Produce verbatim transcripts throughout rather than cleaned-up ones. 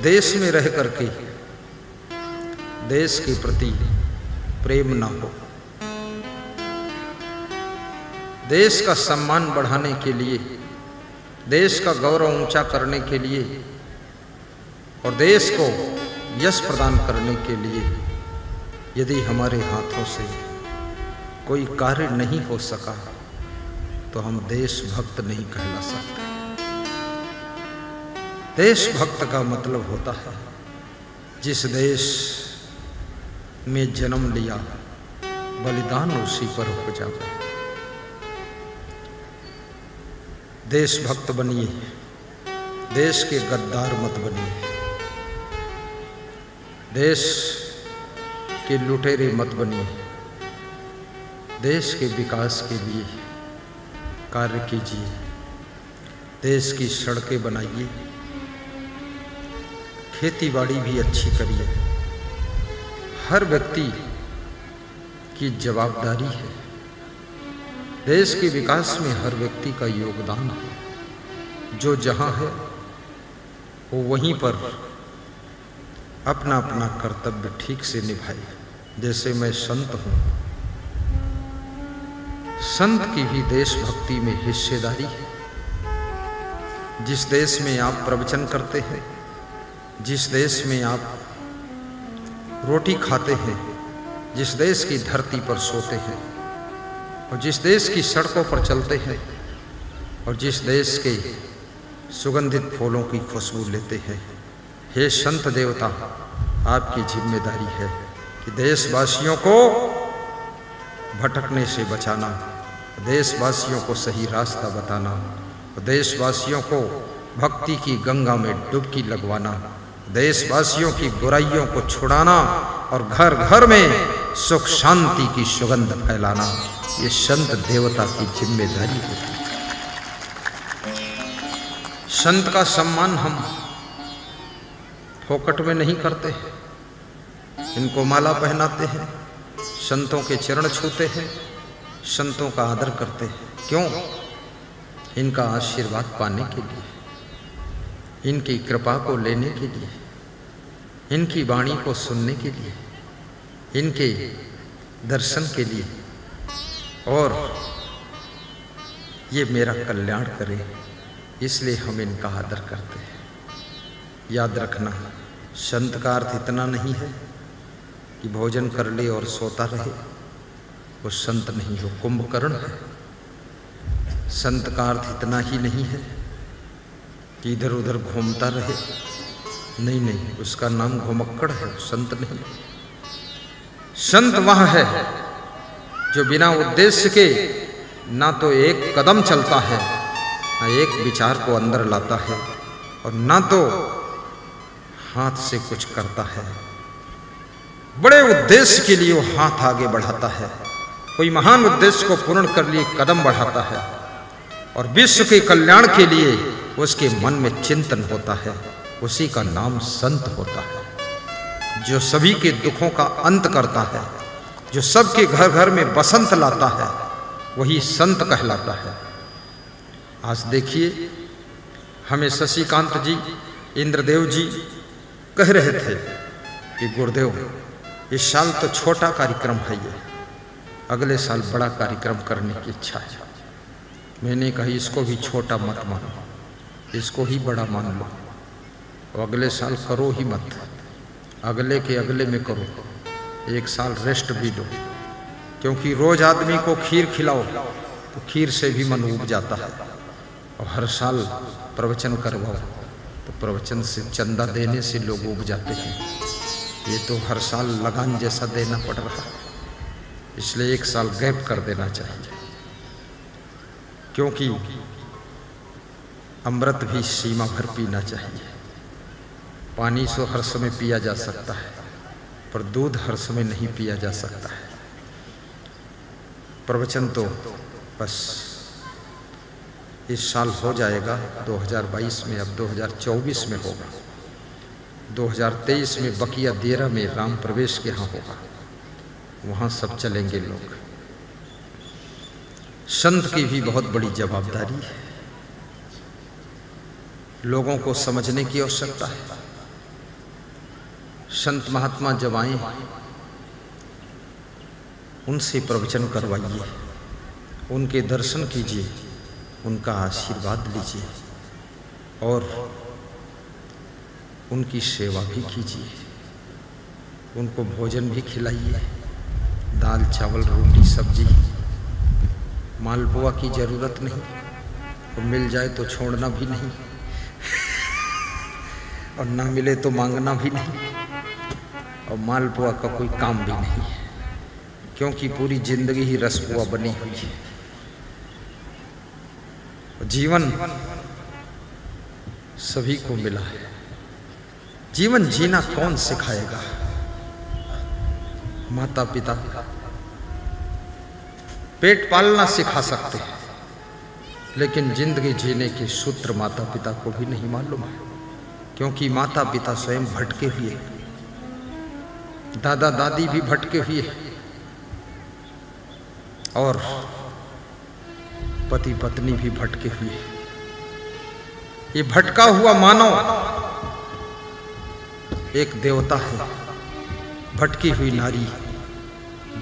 देश में रह करके देश के प्रति प्रेम ना हो। देश का सम्मान बढ़ाने के लिए, देश का गौरव ऊंचा करने के लिए और देश को यश प्रदान करने के लिए यदि हमारे हाथों से कोई कार्य नहीं हो सका तो हम देशभक्त नहीं कहला सकते। देशभक्त का मतलब होता है जिस देश में जन्म लिया बलिदान उसी पर हो जाता है। देशभक्त बनिए, देश के गद्दार मत बनिए, देश के लुटेरे मत बनिए। देश के विकास के लिए कार्य कीजिए, देश की सड़कें बनाइए, खेतीबाड़ी भी अच्छी करिए। हर व्यक्ति की जवाबदारी है, देश के विकास में हर व्यक्ति का योगदान है। जो जहाँ है वो वहीं पर अपना अपना कर्तव्य ठीक से निभाए। जैसे मैं संत हूँ, संत की भी देशभक्ति में हिस्सेदारी है। जिस देश में आप प्रवचन करते हैं, जिस देश में आप रोटी खाते हैं, जिस देश की धरती पर सोते हैं और जिस देश की सड़कों पर चलते हैं और जिस देश के सुगंधित फूलों की खुशबू लेते हैं, हे संत देवता, आपकी जिम्मेदारी है कि देशवासियों को भटकने से बचाना, देशवासियों को सही रास्ता बताना, देशवासियों को भक्ति की गंगा में डुबकी लगवाना, देशवासियों की बुराइयों को छुड़ाना और घर घर में सुख शांति की सुगंध फैलाना, ये संत देवता की जिम्मेदारी होती है। संत का सम्मान हम फोकट में नहीं करते हैं, इनको माला पहनाते हैं, संतों के चरण छूते हैं, संतों का आदर करते हैं। क्यों? इनका आशीर्वाद पाने के लिए, इनकी कृपा को लेने के लिए, इनकी वाणी को सुनने के लिए, इनके दर्शन के लिए और ये मेरा कल्याण करें, इसलिए हम इनका आदर करते हैं। याद रखना, संत का अर्थ इतना नहीं है कि भोजन कर ले और सोता रहे, वो संत नहीं हो, कुंभकर्ण है। संत का अर्थ इतना ही नहीं है कि इधर उधर घूमता रहे, नहीं नहीं, उसका नाम घुमक्कड़ है, संत नहीं। संत वह है जो बिना उद्देश्य के ना तो एक कदम चलता है, ना एक विचार को अंदर लाता है और ना तो हाथ से कुछ करता है। बड़े उद्देश्य के लिए वो हाथ आगे बढ़ाता है, कोई महान उद्देश्य को पूर्ण कर लिए कदम बढ़ाता है और विश्व के कल्याण के लिए उसके मन में चिंतन होता है, उसी का नाम संत होता है। जो सभी के दुखों का अंत करता है, जो सबके घर घर में बसंत लाता है, वही संत कहलाता है। आज देखिए, हमें शशिकांत जी, इंद्रदेव जी कह रहे थे कि गुरुदेव, इस साल तो छोटा कार्यक्रम है, ये अगले साल बड़ा कार्यक्रम करने की इच्छा है। मैंने कहा इसको भी छोटा मत मानो, इसको ही बड़ा मान लो और अगले साल करो ही मत, अगले के अगले में करो, एक साल रेस्ट भी दो। क्योंकि रोज आदमी को खीर खिलाओ तो खीर से भी मन उब जाता है और हर साल प्रवचन करवाओ तो प्रवचन से, चंदा देने से लोग उब जाते हैं। ये तो हर साल लगान जैसा देना पड़ रहा है, इसलिए एक साल गैप कर देना चाहिए। क्योंकि अमृत भी सीमा भर पीना चाहिए। पानी सो हर समय पिया जा सकता है पर दूध हर समय नहीं पिया जा सकता है। प्रवचन तो बस इस साल हो जाएगा दो हज़ार बाईस में, अब दो हज़ार चौबीस में होगा, दो हज़ार तेईस में बकिया देरा में राम प्रवेश के यहाँ होगा, वहाँ सब चलेंगे लोग। संत की भी बहुत बड़ी जवाबदारी है, लोगों को समझने की आवश्यकता है। संत महात्मा जब आए उनसे प्रवचन करवाइए, उनके दर्शन कीजिए, उनका आशीर्वाद लीजिए और उनकी सेवा भी कीजिए। उनको भोजन भी खिलाइए, दाल चावल रोटी सब्जी मालपुआ की ज़रूरत नहीं, और मिल जाए तो छोड़ना भी नहीं और ना मिले तो मांगना भी नहीं, और मालपुआ का कोई काम भी नहीं है क्योंकि पूरी जिंदगी ही रसपुआ बनी हुई है। जीवन सभी को मिला है, जीवन जीना कौन सिखाएगा? माता पिता पेट पालना सिखा सकते हैं, लेकिन जिंदगी जीने के सूत्र माता पिता को भी नहीं मालूम है क्योंकि माता पिता स्वयं भटके हुए, दादा दादी भी भटके हुए और पति पत्नी भी भटके हुए। ये भटका हुआ मानव एक देवता है, भटकी हुई नारी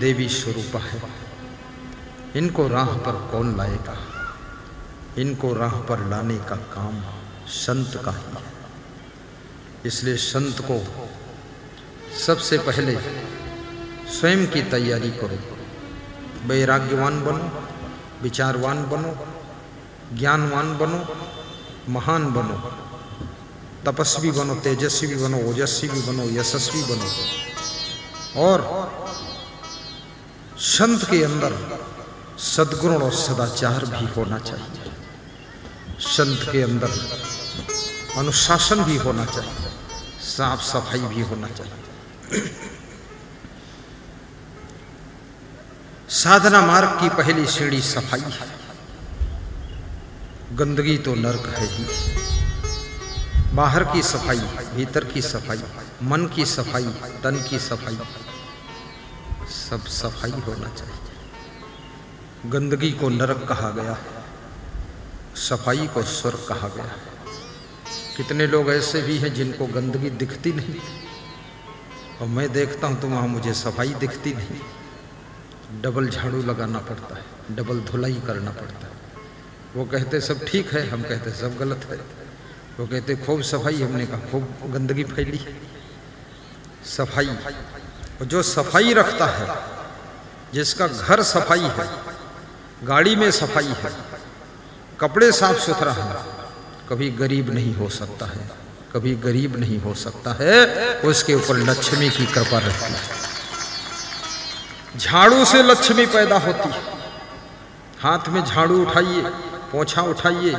देवी स्वरूपा है। इनको राह पर कौन लाएगा? इनको राह पर लाने का काम संत का ही है। इसलिए संत को सबसे पहले स्वयं की तैयारी करो, वैराग्यवान बनो, विचारवान बनो, ज्ञानवान बनो, महान बनो, तपस्वी बनो, तेजस्वी बनो, ओजस्वी भी बनो, यशस्वी बनो। और संत के अंदर सद्गुण और सदाचार भी होना चाहिए, संत के अंदर अनुशासन भी होना चाहिए, साफ सफाई भी होना चाहिए। साधना मार्ग की पहली सीढ़ी सफाई है। गंदगी तो नर्क है ही, बाहर की सफाई, भीतर की सफाई, मन की सफाई, तन की सफाई, सब सफाई होना चाहिए। गंदगी को नरक कहा गया है, सफाई को स्वर्ग कहा गया है। कितने लोग ऐसे भी हैं जिनको गंदगी दिखती नहीं, और मैं देखता हूँ तो वहाँ मुझे सफाई दिखती नहीं, डबल झाड़ू लगाना पड़ता है, डबल धुलाई करना पड़ता है। वो कहते सब ठीक है, हम कहते सब गलत है। वो कहते खूब सफाई, हमने कहा खूब गंदगी फैली है। सफाई, और जो सफाई रखता है, जिसका घर सफाई है, गाड़ी में सफाई है, कपड़े साफ सुथरा है, कभी गरीब नहीं हो सकता है, कभी गरीब नहीं हो सकता है। उसके ऊपर लक्ष्मी की कृपा रहती है। झाड़ू से लक्ष्मी पैदा होती है। हाथ में झाड़ू उठाइए, पोछा उठाइए,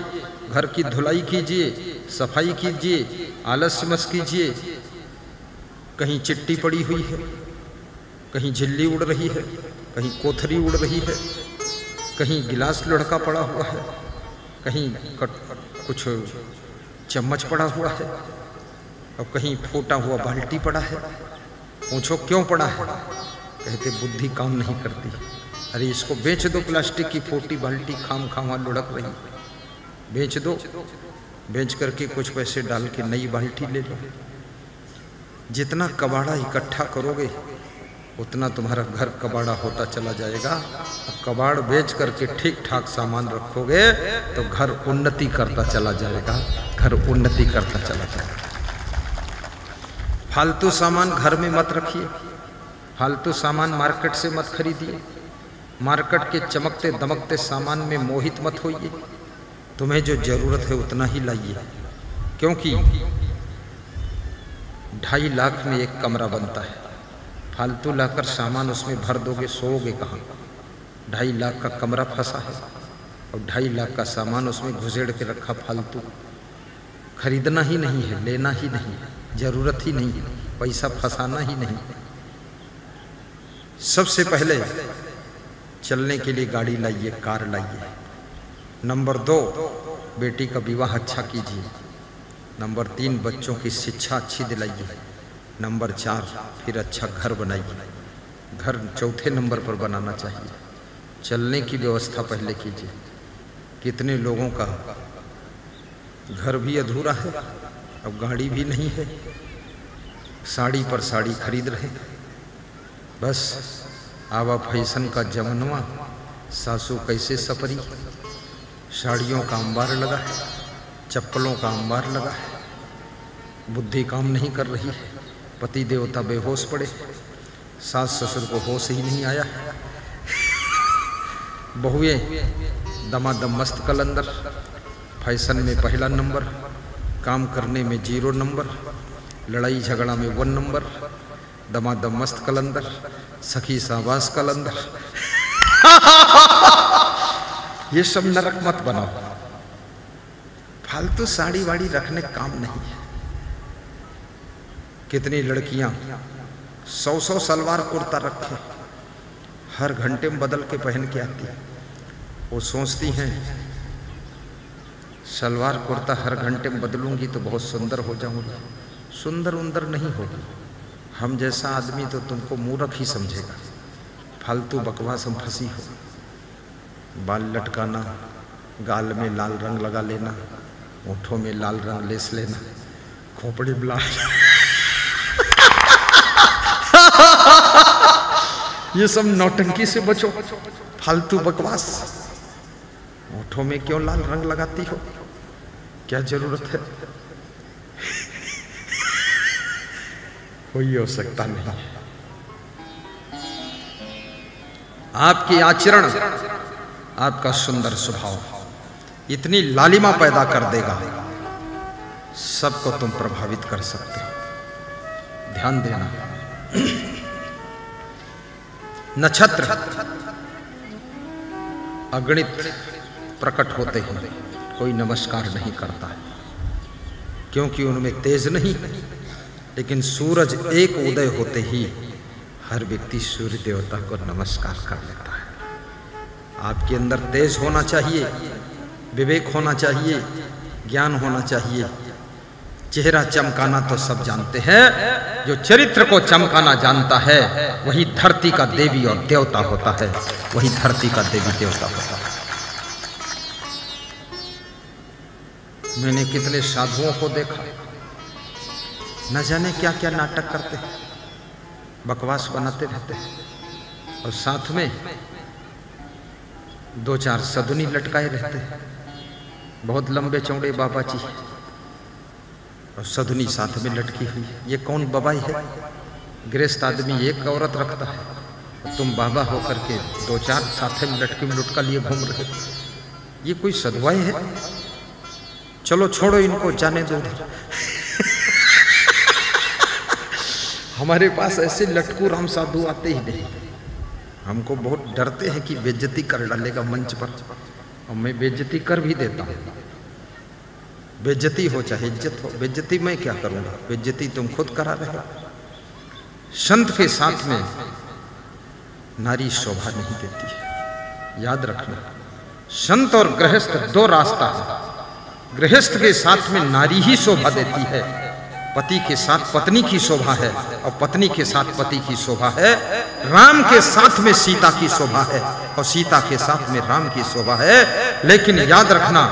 घर की धुलाई कीजिए, सफाई कीजिए, आलस मत कीजिए। कहीं चिट्टी पड़ी हुई है, कहीं झिल्ली उड़ रही है, कहीं कोथरी उड़ रही है, कहीं गिलास लड़का पड़ा हुआ है, कहीं कुछ चम्मच पड़ा हुआ है, और कहीं फूटा हुआ बाल्टी पड़ा है। पूछो क्यों पड़ा है? कहते बुद्धि काम नहीं करती। अरे इसको बेच दो, प्लास्टिक की फोटी बाल्टी खाम खामा लुढ़क रही, बेच दो, बेच करके कुछ पैसे डाल के नई बाल्टी ले लो। जितना कबाड़ा इकट्ठा करोगे उतना तुम्हारा घर कबाड़ा होता चला जाएगा। कबाड़ बेच करके ठीक ठाक सामान रखोगे तो घर उन्नति करता चला जाएगा, घर उन्नति करता चला जाएगा। फालतू सामान घर में मत रखिए, फालतू सामान मार्केट से मत खरीदिए, मार्केट के चमकते दमकते सामान में मोहित मत होइए। तुम्हें जो ज़रूरत है उतना ही लाइए, क्योंकि ढाई लाख में एक कमरा बनता है। फालतू लाकर सामान उसमें भर दोगे, सोओगे कहाँ? ढाई लाख का कमरा फंसा है और ढाई लाख का सामान उसमें घुसेड़ के रखा फालतू। खरीदना ही नहीं है, लेना ही नहीं, ज़रूरत ही नहीं, पैसा फंसाना ही नहीं। सबसे पहले चलने के लिए गाड़ी लाइए, कार लाइए। नंबर दो, बेटी का विवाह अच्छा कीजिए। नंबर तीन, बच्चों की शिक्षा अच्छी दिलाइए। नंबर चार, फिर अच्छा घर बनाइए। घर चौथे नंबर पर बनाना चाहिए। चलने की व्यवस्था पहले कीजिए। कितने लोगों का घर भी अधूरा है, अब गाड़ी भी नहीं है, साड़ी पर साड़ी खरीद रहे। बस आवा फैशन का जमनवा, सासू कैसे सपरी। साड़ियों का अंबार लगा है, चप्पलों का अंबार लगा है। बुद्धि काम नहीं कर रही है, पति देवता बेहोश पड़े, सास ससुर को होश ही नहीं आया। बहुएं दमादम मस्त कलंदर, फैशन में पहला नंबर, काम करने में जीरो नंबर, लड़ाई झगड़ा में वन नंबर। दमादम मस्त कलंदर, सखी साबास कलंदर। ये सब नरक मत बनाओ। फालतू साड़ी वाड़ी रखने काम नहीं है। कितनी लड़कियां सौ सौ सलवार कुर्ता रखे, हर घंटे में बदल के पहन के आती है। वो सोचती हैं सलवार कुर्ता हर घंटे में बदलूंगी तो बहुत सुंदर हो जाऊंगी। सुंदर उंदर नहीं होगी। हम जैसा आदमी तो तुमको मूर्ख ही समझेगा। फालतू बकवास में फंसी हो। बाल लटकाना, गाल में लाल रंग लगा लेना, होठों में लाल रंग लेस लेना, खोपड़ी ब्लास। ये सब नौटंकी से बचो। फालतू बकवास। होठों में क्यों लाल रंग लगाती हो? क्या जरूरत है? कोई हो सकता नहीं। आपके आचरण आपका सुंदर स्वभाव इतनी लालिमा पैदा कर देगा, सबको तुम प्रभावित कर सकते हो। ध्यान देना। नक्षत्र अगणित प्रकट होते हैं, कोई नमस्कार नहीं करता है, क्योंकि उनमें तेज नहीं। लेकिन सूरज एक उदय होते ही हर व्यक्ति सूर्य देवता को नमस्कार कर लेता है। आपके अंदर तेज होना चाहिए, विवेक होना चाहिए, ज्ञान होना चाहिए। चेहरा चमकाना तो सब जानते हैं। जो चरित्र को चमकाना जानता है वही धरती का देवी और देवता होता है। वही धरती का देवी देवता होता है। मैंने कितने साधुओं को देखा, न जाने क्या क्या नाटक करते हैं, बकवास बनाते रहते हैं, और साथ में दो चार सदुनी लटकाए रहते हैं। बहुत लंबे चौड़े बाबा जी और सदुनी साथ में लटकी हुई। ये कौन बबाई है? गृहस्थ आदमी एक औरत रखता है, तुम बाबा होकर के दो चार साथ में लटकी लुटका लिए घूम रहे। ये कोई सदवाई है? चलो छोड़ो इनको, जाने दो। हमारे पास ऐसे लटकू राम साधु आते ही नहीं। हमको बहुत डरते हैं कि बेइज्जती कर डालेगा मंच पर, और मैं बेइज्जती कर भी देता हूँ। बेइज्जती हो चाहे इज्जत हो, बेइज्जती मैं क्या करूँगा? बेइज्जती तुम खुद करा रहे हो। संत के साथ में नारी शोभा नहीं देती है, याद रखना। संत और गृहस्थ दो रास्ता है। गृहस्थ के साथ में नारी ही शोभा देती है, पति के साथ पत्नी की शोभा है, और पत्नी के साथ पति की शोभा है। राम के साथ में सीता की शोभा है, और सीता के साथ में राम की शोभा है। लेकिन याद रखना,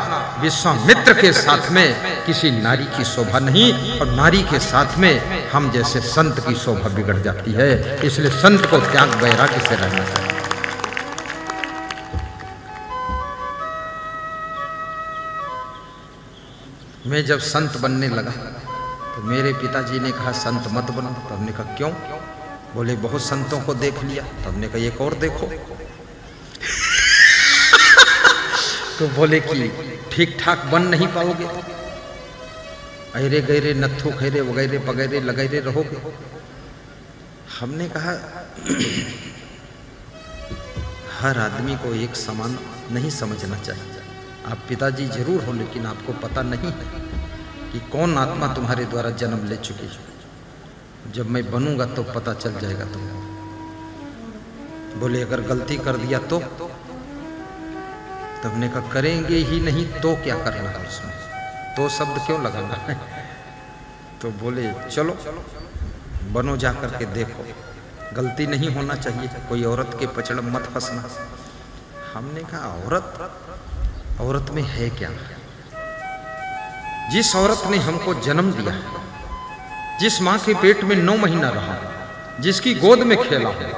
विश्वामित्र के साथ में किसी नारी की शोभा नहीं, और नारी के साथ में हम जैसे संत की शोभा बिगड़ जाती है। इसलिए संत को त्याग वैराग्य से रहना चाहिए। मैं जब संत बनने लगा तो मेरे पिताजी ने कहा संत मत बनो। तो हमने कहा क्यों? बोले बहुत संतों को देख लिया। तो हमने कहा एक और देखो। तो बोले कि ठीक ठाक बन नहीं पाओगे, अरे गैरे नत्थु खैरे वगैरह पगैरे लगैरे रहोगे। हमने कहा हर आदमी को एक समान नहीं समझना चाहिए। आप पिताजी जरूर हो, लेकिन आपको पता नहीं है कि कौन आत्मा तुम्हारे द्वारा जन्म ले चुकी है। जब मैं बनूंगा तो पता चल जाएगा तुमको। बोले अगर गलती कर दिया तो? तुमने कहा करेंगे ही नहीं तो क्या करना है? उसमें तो शब्द क्यों लगाना है? तो बोले चलो बनो, जा करके देखो, गलती नहीं होना चाहिए, कोई औरत के पचड़ मत फंसना। हमने कहा औरत? औरत में है क्या? जिस औरत ने हमको जन्म दिया जिस माँ के पेट में नौ महीना रहा, जिसकी गोद में खेला हूँ,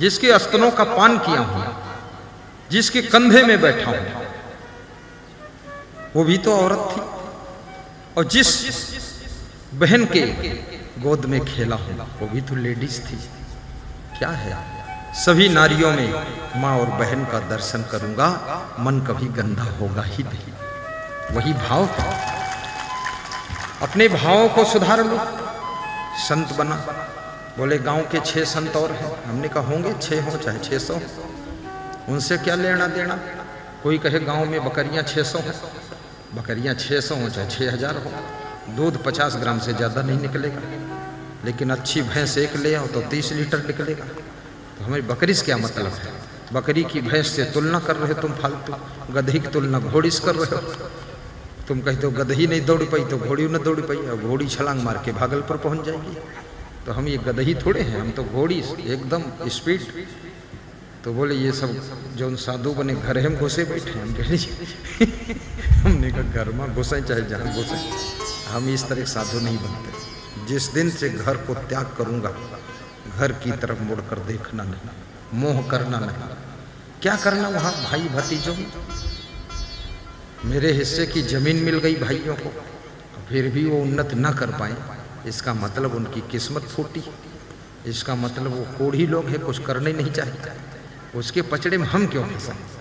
जिसके अस्तनों का पान किया हूँ, जिसके कंधे में बैठा हूँ, वो भी तो औरत थी। और जिस बहन के गोद में खेला हूँ वो भी तो लेडीज थी। क्या है, सभी नारियों में माँ और बहन का दर्शन करूंगा, मन कभी गंदा होगा ही नहीं। वही भाव था। अपने भावों को सुधार लो, संत बना। बोले गांव के छह संत और हैं। हमने कहा होंगे, छह हो चाहे छह सौ, उनसे क्या लेना देना। कोई कहे गांव में बकरियां छह सौ हैं, बकरियां छह सौ हो चाहे छह हजार हो, दूध पचास ग्राम से ज़्यादा नहीं निकलेगा, लेकिन अच्छी भैंस एक ले आओ तो तीस लीटर निकलेगा। तो हमारी बकरी से क्या मतलब है? बकरी की भैंस से तुलना कर रहे हो तुम, फालतू। गधे की तुलना घोड़ी से कर रहे हो तुम। कहते हो गधे ही नहीं दौड़ पाई तो घोड़ी न दौड़ पाई, और घोड़ी छलांग मार के भागलपुर पहुँच जाएगी। तो हम ये गधे ही थोड़े हैं, हम तो घोड़ी एकदम स्पीड। तो बोले ये सब जो साधु बने घर हम घुसे बैठे हैं। हम कह हमने कहा घर में घुसें चाहे जहाँ घुसें, हम इस तरह साधु नहीं बनते। जिस दिन से घर को त्याग करूंगा, घर की तरफ मुड़कर देखना नहीं, मोह करना नहीं। क्या करना वहाँ भाई भतीजों में? मेरे हिस्से की जमीन मिल गई भाइयों को, फिर भी वो उन्नत ना कर पाए, इसका मतलब उनकी किस्मत फूटी। इसका मतलब वो कोढ़ी लोग हैं, कुछ करने नहीं चाहिए। उसके पचड़े में हम क्यों फंसें?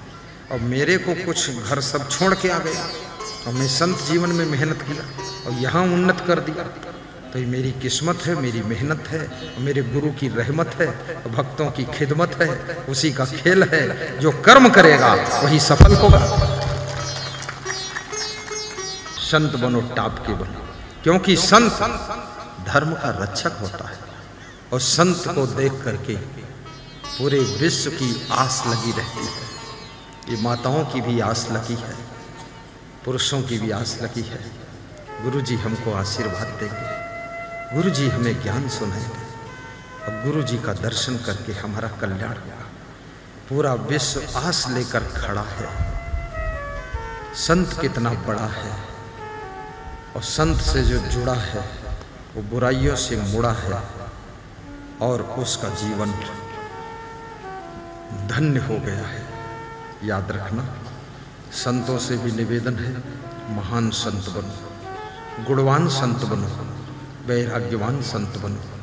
और मेरे को कुछ घर सब छोड़ के आ गया, और मैं संत जीवन में मेहनत किया और यहाँ उन्नत कर दिया। तो ये मेरी किस्मत है, मेरी मेहनत है, मेरे गुरु की रहमत है, भक्तों की खिदमत है, उसी का खेल है। जो कर्म करेगा वही सफल होगा। संत बनो, टाप के बनो, क्योंकि संत धर्म का रक्षक होता है। और संत को देख करके पूरे विश्व की आस लगी रहती है। ये माताओं की भी आस लगी है, पुरुषों की भी आस लगी है। गुरु जी हमको आशीर्वाद देंगे, गुरु जी हमें ज्ञान सुनाएंगे, और गुरु जी का दर्शन करके हमारा कल्याण होगा। पूरा विश्व आस लेकर खड़ा है। संत कितना बड़ा है, और संत से जो जुड़ा है वो बुराइयों से मुड़ा है, और उसका जीवन धन्य हो गया है। याद रखना, संतों से भी निवेदन है, महान संत बनो, गुणवान संत बनो, वैराग्यवान संत बनो।